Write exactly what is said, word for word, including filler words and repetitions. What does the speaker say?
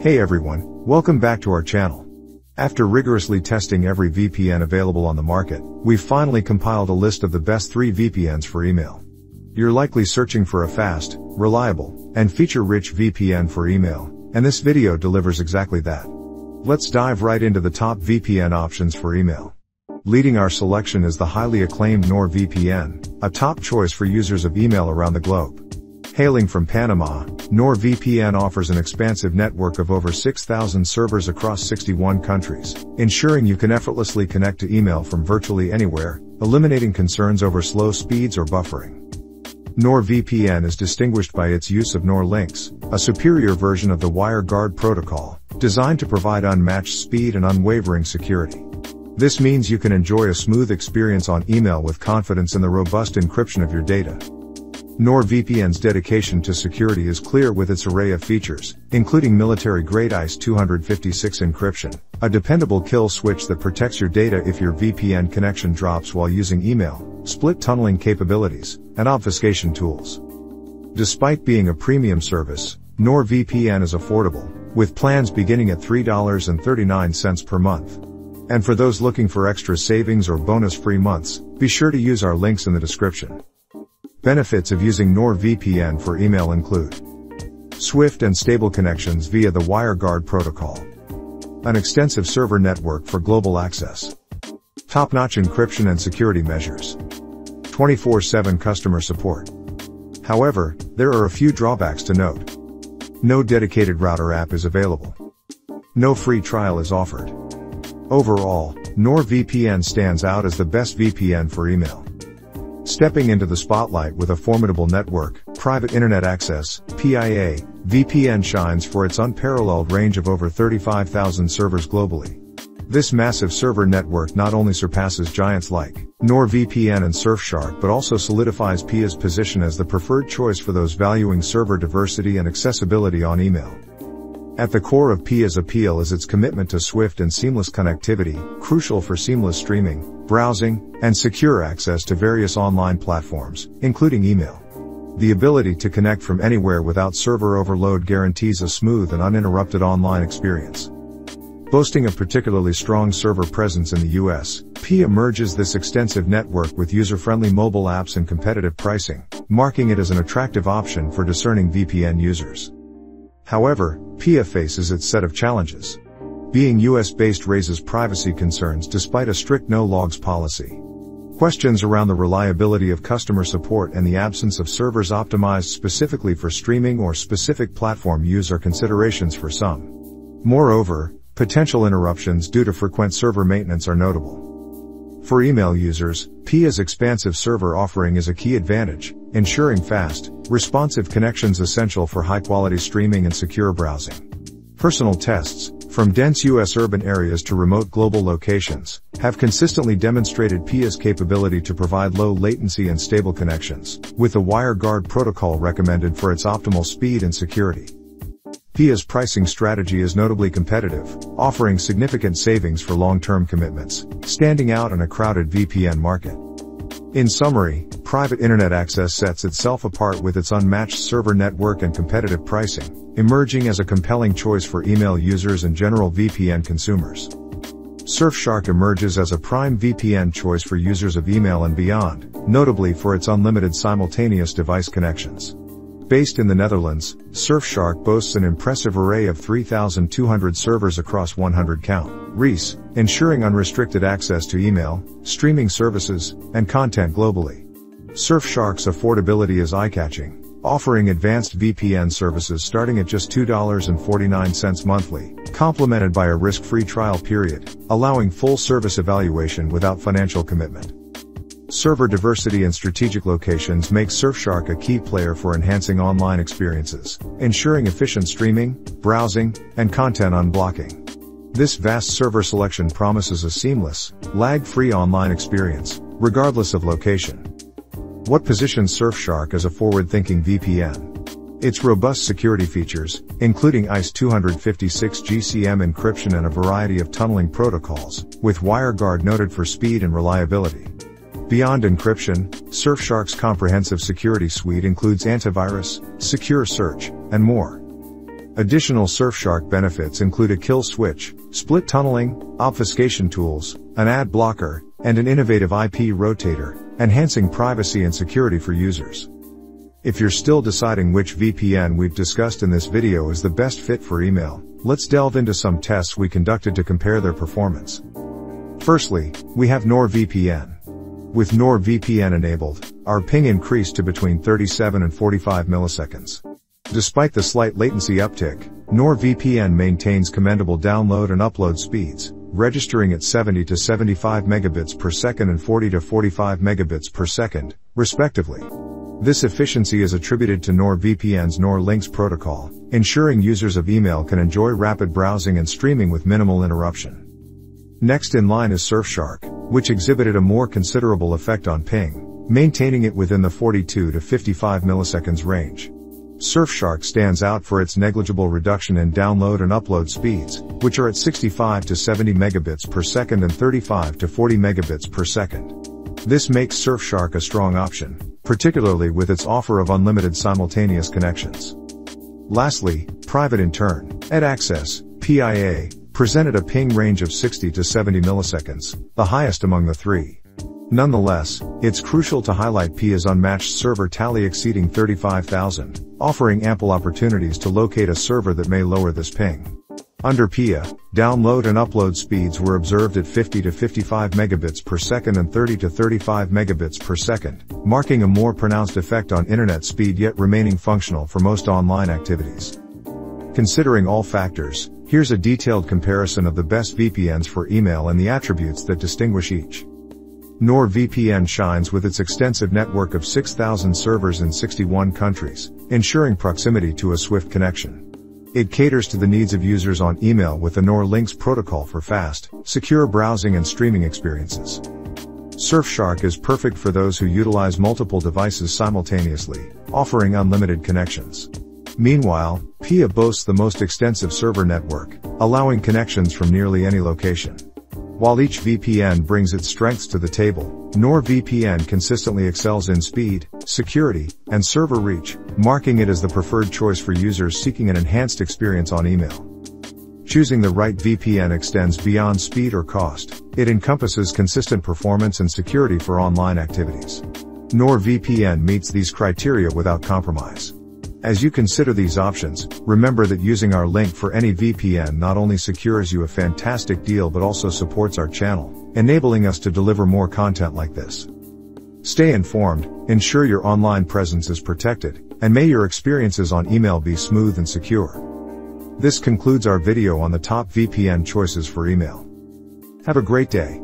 Hey everyone, welcome back to our channel. After rigorously testing every V P N available on the market, we've finally compiled a list of the best three V P Ns for email. You're likely searching for a fast, reliable, and feature-rich V P N for email, and this video delivers exactly that. Let's dive right into the top V P N options for email. Leading our selection is the highly acclaimed NordVPN, a top choice for users of email around the globe. Hailing from Panama, NordVPN offers an expansive network of over six thousand servers across sixty-one countries, ensuring you can effortlessly connect to email from virtually anywhere, eliminating concerns over slow speeds or buffering. NordVPN is distinguished by its use of NordLynx, a superior version of the WireGuard protocol, designed to provide unmatched speed and unwavering security. This means you can enjoy a smooth experience on email with confidence in the robust encryption of your data. NordVPN's dedication to security is clear with its array of features, including military-grade A E S two fifty-six encryption, a dependable kill switch that protects your data if your V P N connection drops while using email, split tunneling capabilities, and obfuscation tools. Despite being a premium service, NordVPN is affordable, with plans beginning at three dollars and thirty-nine cents per month. And for those looking for extra savings or bonus-free months, be sure to use our links in the description. Benefits of using NordVPN for email include swift and stable connections via the WireGuard protocol, an extensive server network for global access, top-notch encryption and security measures, twenty-four seven customer support. However, there are a few drawbacks to note. No dedicated router app is available. No free trial is offered. Overall, NordVPN stands out as the best V P N for email. Stepping into the spotlight with a formidable network, Private Internet Access, P I A, V P N shines for its unparalleled range of over thirty-five thousand servers globally. This massive server network not only surpasses giants like NordVPN and Surfshark but also solidifies P I A's position as the preferred choice for those valuing server diversity and accessibility on email. At the core of P I A's appeal is its commitment to swift and seamless connectivity, crucial for seamless streaming, browsing, and secure access to various online platforms, including email. The ability to connect from anywhere without server overload guarantees a smooth and uninterrupted online experience. Boasting a particularly strong server presence in the U S, P I A merges this extensive network with user-friendly mobile apps and competitive pricing, marking it as an attractive option for discerning V P N users. However, P I A faces its set of challenges. Being U S based raises privacy concerns despite a strict no-logs policy. Questions around the reliability of customer support and the absence of servers optimized specifically for streaming or specific platform use are considerations for some. Moreover, potential interruptions due to frequent server maintenance are notable. For email users, P I A's expansive server offering is a key advantage, ensuring fast, responsive connections essential for high-quality streaming and secure browsing. Personal tests, from dense U S urban areas to remote global locations, have consistently demonstrated P I A's capability to provide low latency and stable connections, with the WireGuard protocol recommended for its optimal speed and security. P I A's pricing strategy is notably competitive, offering significant savings for long-term commitments, standing out in a crowded V P N market. In summary, Private Internet Access sets itself apart with its unmatched server network and competitive pricing, emerging as a compelling choice for email users and general V P N consumers. Surfshark emerges as a prime V P N choice for users of email and beyond, notably for its unlimited simultaneous device connections. Based in the Netherlands, Surfshark boasts an impressive array of three thousand two hundred servers across one hundred countries, ensuring unrestricted access to email, streaming services, and content globally. Surfshark's affordability is eye-catching, offering advanced V P N services starting at just two dollars and forty-nine cents monthly, complemented by a risk-free trial period, allowing full service evaluation without financial commitment. Server diversity and strategic locations make Surfshark a key player for enhancing online experiences, ensuring efficient streaming, browsing, and content unblocking. This vast server selection promises a seamless, lag-free online experience, regardless of location. What positions Surfshark as a forward-thinking V P N? Its robust security features, including A E S two fifty-six G C M encryption and a variety of tunneling protocols, with WireGuard noted for speed and reliability. Beyond encryption, Surfshark's comprehensive security suite includes antivirus, secure search, and more. Additional Surfshark benefits include a kill switch, split tunneling, obfuscation tools, an ad blocker, and an innovative I P rotator, enhancing privacy and security for users. If you're still deciding which V P N we've discussed in this video is the best fit for email, let's delve into some tests we conducted to compare their performance. Firstly, we have NordVPN. With NordVPN enabled, our ping increased to between thirty-seven and forty-five milliseconds. Despite the slight latency uptick, NordVPN maintains commendable download and upload speeds, registering at seventy to seventy-five megabits per second and forty to forty-five megabits per second, respectively. This efficiency is attributed to NordVPN's NordLynx protocol, ensuring users of email can enjoy rapid browsing and streaming with minimal interruption. Next in line is Surfshark, which exhibited a more considerable effect on ping, maintaining it within the forty-two to fifty-five milliseconds range. Surfshark stands out for its negligible reduction in download and upload speeds, which are at sixty-five to seventy megabits per second and thirty-five to forty megabits per second. This makes Surfshark a strong option, particularly with its offer of unlimited simultaneous connections. Lastly, Private Internet Access, P I A, presented a ping range of sixty to seventy milliseconds, the highest among the three. Nonetheless, it's crucial to highlight P I A's unmatched server tally exceeding thirty-five thousand, offering ample opportunities to locate a server that may lower this ping. Under P I A, download and upload speeds were observed at fifty to fifty-five megabits per second and thirty to thirty-five megabits per second, marking a more pronounced effect on internet speed yet remaining functional for most online activities. Considering all factors, here's a detailed comparison of the best V P Ns for email and the attributes that distinguish each. NordVPN shines with its extensive network of six thousand servers in sixty-one countries, ensuring proximity to a swift connection. It caters to the needs of users on email with the NordLynx protocol for fast, secure browsing and streaming experiences. Surfshark is perfect for those who utilize multiple devices simultaneously, offering unlimited connections. Meanwhile, P I A boasts the most extensive server network, allowing connections from nearly any location. While each V P N brings its strengths to the table, NordVPN consistently excels in speed, security, and server reach, marking it as the preferred choice for users seeking an enhanced experience on email. Choosing the right V P N extends beyond speed or cost. It encompasses consistent performance and security for online activities. NordVPN meets these criteria without compromise. As you consider these options, remember that using our link for any V P N not only secures you a fantastic deal but also supports our channel, enabling us to deliver more content like this. Stay informed, ensure your online presence is protected, and may your experiences on email be smooth and secure. This concludes our video on the top V P N choices for email. Have a great day.